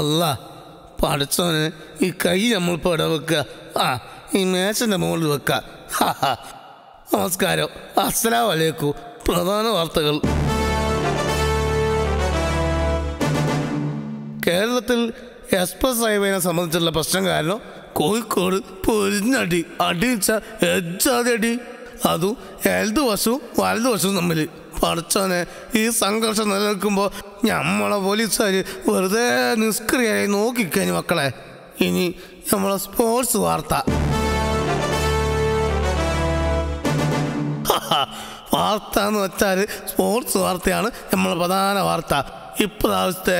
അല്ലാ പഠിച്ചവന് ഈ കൈ നമ്മൾ പട വെക്കുക, ആ ഈ മേശൻ്റെ മുകളിൽ വെക്കുക. നമസ്കാരം, അസ്സലാമു അലൈക്കും. പ്രധാന വാർത്തകൾ. കേരളത്തിൽ എക്സ്പ്രസ് ഹൈവേനെ സംബന്ധിച്ചുള്ള പ്രശ്നം കാരണം കോഴിക്കോട് പൊരിഞ്ഞടി, അടിച്ച എജ്ജാതി, അതും ഇടതു വശവും വലതു വശവും തമ്മിൽ. പഠിച്ചോനെ, ഈ സംഘർഷം നിലനിൽക്കുമ്പോൾ നമ്മളെ പോലീസുകാർ വെറുതെ നിഷ്ക്രിയായി നോക്കിക്കഴിഞ്ഞു മക്കളെ. ഇനി നമ്മളെ സ്പോർട്സ് വാർത്ത. വാർത്ത എന്ന് വെച്ചാൽ സ്പോർട്സ് വാർത്തയാണ് നമ്മളെ പ്രധാന വാർത്ത. ഇപ്രാവശ്യത്തെ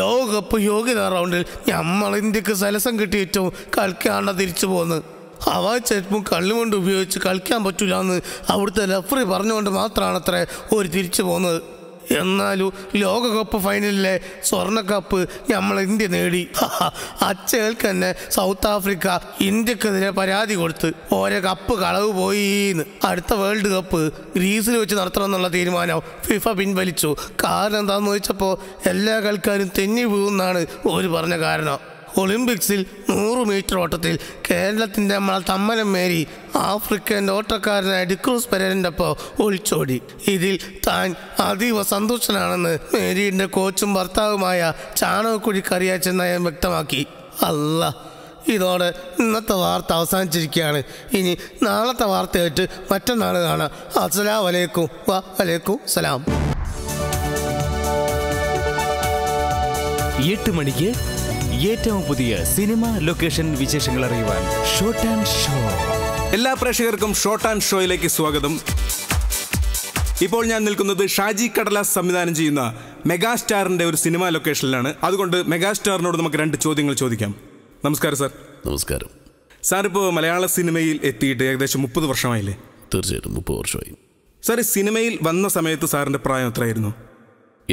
ലോകകപ്പ് യോഗ്യതാ റൗണ്ടിൽ നമ്മൾ ഇന്ത്യക്ക് സലസം കിട്ടിയിട്ടും കളിക്കാണ്ട തിരിച്ചു പോന്ന്. ഹവായ് ചെരുപ്പും കള്ളുകൊണ്ട് ഉപയോഗിച്ച് കളിക്കാൻ പറ്റില്ല എന്ന് അവിടുത്തെ റഫറി പറഞ്ഞുകൊണ്ട് മാത്രമാണ് അത്ര ഒരു തിരിച്ചു പോകുന്നത്. എന്നാലും ലോകകപ്പ് ഫൈനലിലെ സ്വർണ്ണക്കപ്പ് നമ്മൾ ഇന്ത്യ നേടി. അച്ചകൾക്ക് തന്നെ സൗത്ത് ആഫ്രിക്ക ഇന്ത്യക്കെതിരെ പരാതി കൊടുത്ത് ഓരോ കപ്പ് കളവ് പോയിന്ന്. അടുത്ത വേൾഡ് കപ്പ് ഗ്രീസിൽ വെച്ച് നടത്തണമെന്നുള്ള തീരുമാനം ഫിഫ പിൻവലിച്ചു. കാരണം എന്താണെന്ന് ചോദിച്ചപ്പോൾ എല്ലാ കളിക്കാരും തെന്നി വീഴുന്നാണ് ഒരു പറഞ്ഞ കാരണം. ഒളിമ്പിക്സിൽ 100 മീറ്റർ ഓട്ടത്തിൽ കേരളത്തിൻ്റെ നമ്മളെ തമ്മനം മേരി ആഫ്രിക്കൻ്റെ ഓട്ടക്കാരനായ ഡിക്രൂസ് പെരേരൻ്റെ ഒപ്പം ഒളിച്ചോടി. ഇതിൽ താൻ അതീവ സന്തോഷനാണെന്ന് മേരിയുടെ കോച്ചും ഭർത്താവുമായ ചാണകക്കുഴി കറിയാച്ചെന്നയം വ്യക്തമാക്കി. അല്ല, ഇതോടെ ഇന്നത്തെ വാർത്ത അവസാനിച്ചിരിക്കുകയാണ്. ഇനി നാളത്തെ വാർത്തയായിട്ട് മറ്റന്നാൾ കാണാം. അസ്സലാമു അലൈക്കും. വഅലൈക്കും സലാം. 8 മണിക്ക് ഏറ്റവും പുതിയ സിനിമ ലൊക്കേഷൻ വിശേഷങ്ങൾ അറിയുവാൻ ഷോർട്ട് ആൻഡ് ഷോ. എല്ലാ പ്രേക്ഷകർക്കും ഷോർട്ട് ആൻഡ് ഷോയിലേക്ക് സ്വാഗതം. ഇപ്പോൾ ഞാൻ നിൽക്കുന്നത് ഷാജി കടലാസ് സംവിധാനം ചെയ്യുന്ന മെഗാസ്റ്റാറിന്റെ ഒരു സിനിമ ലൊക്കേഷനിലാണ്. അതുകൊണ്ട് മെഗാസ്റ്റാറിനോട് നമുക്ക് 2 ചോദ്യങ്ങൾ ചോദിക്കാം. നമസ്കാരം സാർ. നമസ്കാരം സാർ. ഇപ്പോൾ മലയാള സിനിമയിൽ എത്തിയിട്ട് ഏകദേശം 30 വർഷമായില്ലേ? തീർച്ചയായിട്ടും 30 വർഷമായി സാർ. ഈ സിനിമയിൽ വന്ന സമയത്ത് സാറിന്റെ പ്രായം എത്രയായിരുന്നു?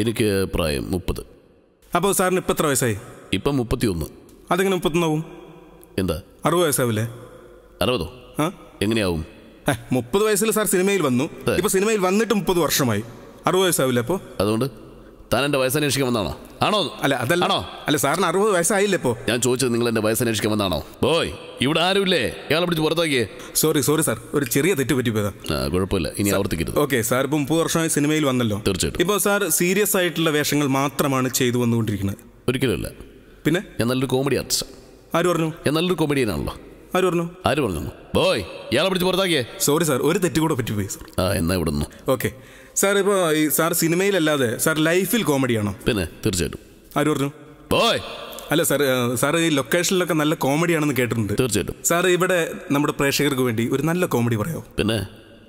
എനിക്ക് പ്രായം 30. അപ്പോൾ സാറിന് ഇപ്പം എത്ര വയസ്സായി? ഇപ്പം 31. അതെങ്ങനെ 31 ആവും? എന്താ 60 വയസ്സാവില്ലേ? 60ഓ? ആ എങ്ങനെയാവും? 30 വയസ്സിൽ സാർ സിനിമയിൽ വന്നു. ഇപ്പോൾ സിനിമയിൽ വന്നിട്ട് 30 വർഷമായി. 60 വയസ്സാവില്ലേ അപ്പോൾ? അതുകൊണ്ട് താൻ എൻ്റെ വയസ്സന്വേഷിക്കാൻ വന്നാണോ? ആണോ? അല്ല അതല്ലാണോ? അല്ല സാറിന് 60 വയസ്സായില്ലേ ഇപ്പോൾ? ഞാൻ ചോദിച്ചത് നിങ്ങൾ എൻ്റെ വയസ്സന്വേഷിക്കാൻ വന്നാണോ? ബോയ്, ഇവിടെ ആരുമില്ലേ? ഇയാളെ പിടിച്ച് പുറത്താക്കിയേ. സോറി സാർ, ഒരു ചെറിയ തെറ്റ് പറ്റിപ്പോയതാ. കുഴപ്പമില്ല, ഇനി ആവർത്തിക്കരുത്. ഓക്കെ സാർ, ഇപ്പോൾ 30 വർഷമായി സിനിമയിൽ വന്നല്ലോ. തീർച്ചയായിട്ടും. ഇപ്പോൾ സാർ സീരിയസ് ആയിട്ടുള്ള വേഷങ്ങൾ മാത്രമാണ് ചെയ്തു വന്നുകൊണ്ടിരിക്കുന്നത്? ഒരിക്കലുമില്ല. പിന്നെ ഞാൻ നല്ലൊരു കോമഡി ആർട്ടിസ്റ്റ്. ആര് പറഞ്ഞു? ഞാൻ നല്ലൊരു കോമഡിയനാണല്ലോ. ആര് പറഞ്ഞു? ആര് പറഞ്ഞു? ബോയ്, ഇയാളെ പിടിച്ച് പുറത്താക്കിയേ. സോറി സാർ, ഒരു തെറ്റ് കൂടെ പറ്റിപ്പോയി സാർ. ആ എന്നാ ഇവിടെ നിന്ന്. ഓക്കെ സാർ, ഇപ്പോൾ ഈ സാർ സിനിമയിലല്ലാതെ സാർ ലൈഫിൽ കോമഡിയാണോ? പിന്നെ തീർച്ചയായിട്ടും. ആര് പറഞ്ഞു? ബോയ്. അല്ല സാർ, സാർ ഈ ലൊക്കേഷനിലൊക്കെ നല്ല കോമഡിയാണെന്ന് കേട്ടിട്ടുണ്ട്. തീർച്ചയായിട്ടും. സാർ ഇവിടെ നമ്മുടെ പ്രേക്ഷകർക്ക് വേണ്ടി ഒരു നല്ല കോമഡി പറയാമോ? പിന്നെ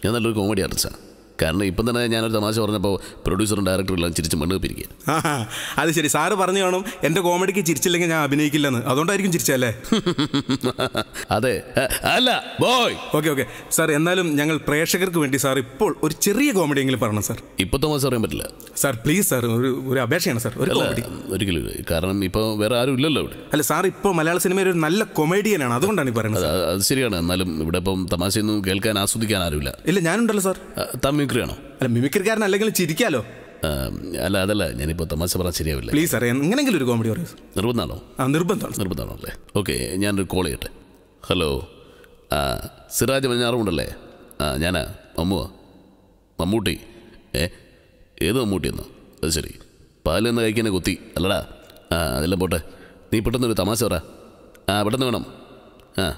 ഞാൻ നല്ലൊരു കോമഡി ആർട്ടിസ്റ്റാണ്. കാരണം ഇപ്പം തന്നെ ഞാനൊരു തമാശ പറഞ്ഞപ്പോൾ പ്രൊഡ്യൂസറും ഡയറക്ടറും എല്ലാം ചിരിച്ച് മണ്ണ് പിരിക്കുക. അത് ശരി. സാറ് പറഞ്ഞു കാണും എൻ്റെ കോമഡിക്ക് ചിരിച്ചില്ലെങ്കിൽ ഞാൻ അഭിനയിക്കില്ലെന്ന്, അതുകൊണ്ടായിരിക്കും ചിരിച്ചല്ലേ? അതെ. അല്ല ബോയ്. ഓക്കെ സാർ, എന്നാലും ഞങ്ങൾ പ്രേക്ഷകർക്ക് വേണ്ടി സാർ ഇപ്പോൾ ഒരു ചെറിയ കോമഡി എങ്കിലും പറയണം സാർ. ഇപ്പോൾ തമാശ പറയാൻ പറ്റില്ല സാർ. പ്ലീസ് സാർ, ഒരു അപേക്ഷയാണ് സാർ, ഒരു കോമഡി. ഒരിക്കലും, കാരണം ഇപ്പോൾ വേറെ ആരും ഇല്ലല്ലോ ഇവിടെ. അല്ല സാർ, ഇപ്പോൾ മലയാള സിനിമയിൽ ഒരു നല്ല കൊമേഡിയനാണ്, അതുകൊണ്ടാണ് ഈ പറയുന്നത്. അത് ശരിയാണ്, എന്നാലും ഇവിടെ ഇപ്പം തമാശയൊന്നും കേൾക്കാൻ ആസ്വദിക്കാൻ ആരുമില്ല. ഇല്ല ഞാനുണ്ടല്ലോ സാർ. തമ്മിൽ ണോ? അല്ല മിമിക്രിക്കാരൻ അല്ലെങ്കിൽ ചിരിക്കാലോ. അല്ല അതല്ല, ഞാനിപ്പോൾ തമാശ പറഞ്ഞാൽ ശരിയാവില്ല. പ്ലീസ് സാർ, എങ്ങനെങ്കിലും ഒരു കോമഡി പറയൂ. നിർബന്ധമാണോ? നിർബന്ധമാണോ അല്ലേ? ഓക്കെ ഞാനൊരു കോൾ ചെയ്യട്ടെ. ഹലോ, ആ സിറാജ് മഞ്ഞാറുമുണ്ടല്ലേ? ആ ഞാനാ മമ്മൂട്ടി. ഏത് മമ്മൂട്ടി എന്നോ? അത് ശരി. പാലെന്ന് കഴിക്കാനെ കൊത്തി അല്ലടാ. ആ അതെല്ലാം പോട്ടെ, നീ പെട്ടെന്നൊരു തമാശ പറ. ആ പെട്ടെന്ന് വേണം. ആ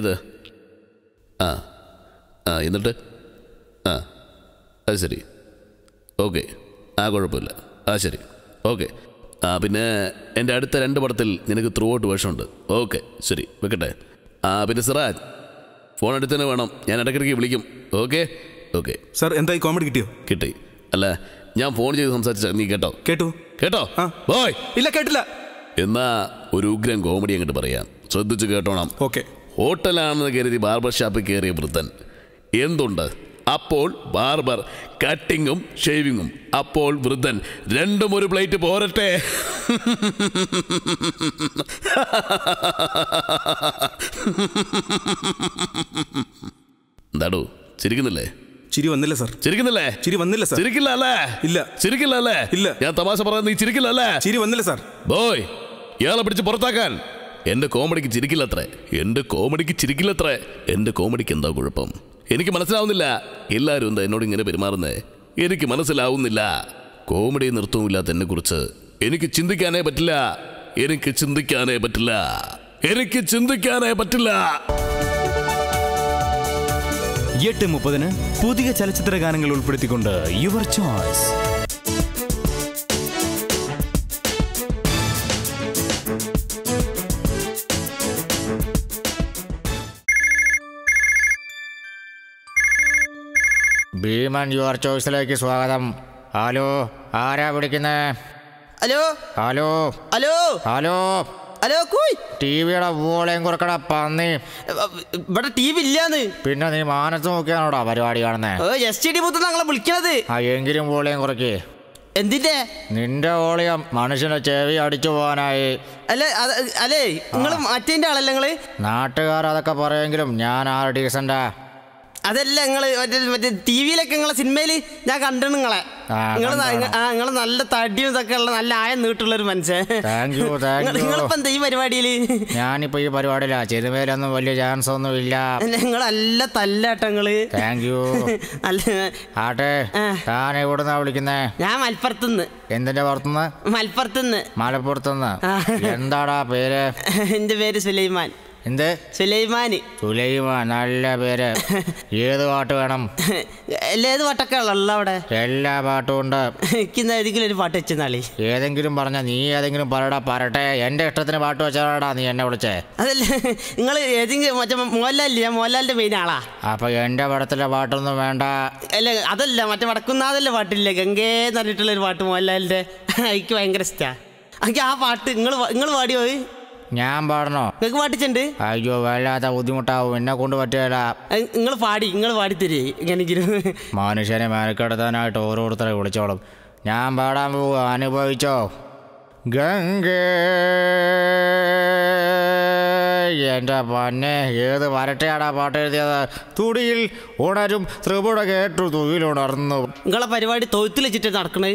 ഏത്? ആ ആ എന്നിട്ട്? ആ അത് ശരി. ഓക്കെ ആ കുഴപ്പമില്ല. ആ ശരി. ഓക്കെ ആ പിന്നെ എൻ്റെ അടുത്ത 2 പടത്തിൽ നിനക്ക് ത്രൂ ഔട്ട് വേഷമുണ്ട്. ഓക്കെ ശരി വെക്കട്ടെ. ആ പിന്നെ സിറാജ് ഫോൺ എടുത്തന്നെ വേണം, ഞാൻ ഇടയ്ക്കിടയ്ക്ക് വിളിക്കും. Okay okay sir. എന്തായി കോമഡി കിട്ടിയോ? കിട്ടി. അല്ല ഞാൻ ഫോൺ ചെയ്ത് സംസാരിച്ച നീ കേട്ടോ? കേട്ടോ. ബോയ് ഇല്ല കേട്ടില്ല. എന്നാ ഒരു ഉഗ്രൻ കോമഡി അങ്ങോട്ട് പറയാം, ശ്രദ്ധിച്ച് കേട്ടോണം. ഓക്കെ. ഹോട്ടലാണെന്ന് കരുതി ബാർബർ ഷാപ്പിൽ കയറിയ വൃദ്ധൻ. എന്തുണ്ട് അപ്പോൾ? ബാർബർ കട്ടിങ്ങും ഷേവിങ്ങും. അപ്പോൾ വൃദ്ധൻ: രണ്ടും ഒരു പ്ലേറ്റ് പോരട്ടെ. എന്താടോ ചിരിക്കുന്നില്ലേ? ചിരി വന്നില്ല സാർ. ചിരിക്കുന്നില്ലേ? ചിരി വന്നില്ല സാർ. ചിരിക്കില്ല അല്ലേ? ഇല്ല. ചിരിക്കില്ല അല്ലേ? ഇല്ല. ഞാൻ തമാശ പറയാൻ നീ ചിരിക്കില്ല അല്ലേ? ചിരി വന്നില്ല സാർ. ബോയ് ഇയാളെ പിടിച്ച് പുറത്താക്കാൻ. എൻ്റെ കോമഡിക്ക് ചിരിക്കില്ലത്രേ, എൻ്റെ കോമഡിക്ക് എന്താ കുഴപ്പം? എനിക്ക് മനസ്സിലാവുന്നില്ല. എല്ലാവരും എന്താ എന്നോട് ഇങ്ങനെ പെരുമാറുന്നേ? എനിക്ക് മനസ്സിലാവുന്നില്ല. കോമഡി നൃത്തവും ഇല്ലാത്ത എന്നെക്കുറിച്ച് എനിക്ക് ചിന്തിക്കാനേ പറ്റില്ല.8:30 പുതിയ ചലച്ചിത്ര ഗാനങ്ങൾ ഉൾപ്പെടുത്തിക്കൊണ്ട് യുവർ ചോയ്സ്. ഭീമൻ യുവർ ചോയ്സിലേക്ക് സ്വാഗതം. ഹലോ, ആരാ വിളിക്കുന്നേ? Hello hello hello hello hello കോയ്, ടിവിയുടെ വോളയും കുറക്കട പന്നി. ഇവിടെ ടി വി ഇല്ലാന്ന്. പിന്നെ നീ മാനസം നോക്കിയാണോടാ പരിപാടി കാണുന്നത്? STD ബൂത്ത് ഞങ്ങളെ വിളിക്കണത്. ആ എങ്കിലും വോളയും കുറയ്ക്ക്. എന്തിന്റെ? നിന്റെ വോളിയം മനുഷ്യനെ ചെവി അടിച്ചു പോകാനായി. അല്ലേ അല്ലേ, നിങ്ങൾ മറ്റേന്റെ ആളല്ലേ? നിങ്ങള് നാട്ടുകാർ അതൊക്കെ പറയുമെങ്കിലും ഞാൻ ആ ഡീസന്റാ. അതല്ല, നിങ്ങൾ മറ്റേ ടി വിയിലൊക്കെ നിങ്ങളെ സിനിമയിൽ ഞാൻ കണ്ടു. നിങ്ങൾ നല്ല തടിയും ഇതൊക്കെ ഉള്ള നല്ല ആയം നീട്ടുള്ളൊരു മനുഷ്യൻ. നിങ്ങളിപ്പോ എന്താ ഈ പരിപാടിയിൽ? ഞാനിപ്പോ ഈ പരിപാടിയിലാ. ചെറുമേലൊന്നും വലിയ ചാൻസ് ഒന്നും ഇല്ല. നിങ്ങളല്ല തല്ലാട്ടങ്ങള്. Thank you. ആട്ടെ, താൻ എവിടുന്നാ വിളിക്കുന്നേ? ഞാൻ മലപ്പുറത്തുനിന്ന്. എന്തിന്റെ പുറത്തുനിന്ന്? മലപ്പുറത്തുനിന്ന്. മലപ്പുറത്തുനിന്ന്. എന്താടാ പേര്? എന്റെ പേര് സുലൈമാൻ. എന്ത്? സുലൈമാന്. സുലൈമാൻ, നല്ല പേര്. ഏത് പാട്ട് വേണം? ഏത് പാട്ടൊക്കെ ഉള്ള അവിടെ എല്ലാ പാട്ടും ഉണ്ട്. ഏതെങ്കിലും ഒരു പാട്ട് വെച്ചാളി. ഏതെങ്കിലും പറഞ്ഞ നീ ഏതെങ്കിലും പറയടാ, പറട്ടെ. എന്റെ ഇഷ്ടത്തിന് പാട്ട് വെച്ചാടാ നീ എന്നെ വിളിച്ചേ. അതല്ലേ, നിങ്ങൾ ഏതെങ്കിലും മറ്റേ മോഹൻലാലില്ലേ? ഞാൻ മോഹൻലാലിന്റെ മെയിൻ ആളാ. അപ്പൊ എന്റെ പടത്തിലെ പാട്ടൊന്നും വേണ്ട. അല്ല അതല്ല, മറ്റേ വടക്കുന്നാഥല്ലേ പാട്ടില്ലേ, ഗംഗേ എന്ന് പറഞ്ഞിട്ടുള്ള ഒരു പാട്ട് മോഹൻലാലിന്റെ, എനിക്ക് ഭയങ്കര ഇഷ്ടമാണ്. എനിക്ക് ആ പാട്ട് നിങ്ങൾ പാടി പോയി. ഞാൻ പാടണോ? നിങ്ങൾക്ക് പാട്ടിച്ചിട്ടുണ്ട്? അയ്യോ വല്ലാത്ത ബുദ്ധിമുട്ടാവും, എന്നെ കൊണ്ട് പറ്റുകയില്ല. നിങ്ങൾ പാടിത്തരേ എങ്ങനെങ്കിലും. മനുഷ്യനെ മെനക്കെടുത്താനായിട്ട് ഓരോരുത്തരെ വിളിച്ചോളും. ഞാൻ പാടാൻ പോവുക, അനുഭവിച്ചോ. ഗംഗേ എൻ്റെ പന്നെ, ഏത് വരട്ടെയാടാ പാട്ട് എഴുതിയത്? തുടിയിൽ ഉണരും ത്രിപുട കേട്ടു തുയിലുണർന്നു. നിങ്ങളെ പരിപാടി തൊഴുത്തിൽ വെച്ചിട്ട് നടക്കണേ.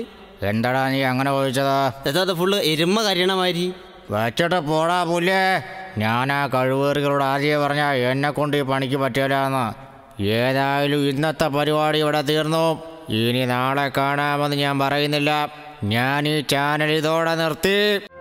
എന്താടാ നീ അങ്ങനെ ചോദിച്ചത്? ഫുള്ള് എരുമ കരയണമാതിരി വച്ചിട്ട് പോടാ പുല്ലേ. ഞാൻ ആ കഴിവേറികളോട് ആദ്യം പറഞ്ഞാൽ എന്നെ കൊണ്ട് ഈ പണിക്ക് പറ്റില്ലാന്ന്. ഏതായാലും ഇന്നത്തെ പരിപാടി ഇവിടെ തീർന്നു. ഇനി നാളെ കാണാമെന്ന് ഞാൻ പറയുന്നില്ല. ഞാൻ ഈ ചാനൽ ഇതോടെ നിർത്തി.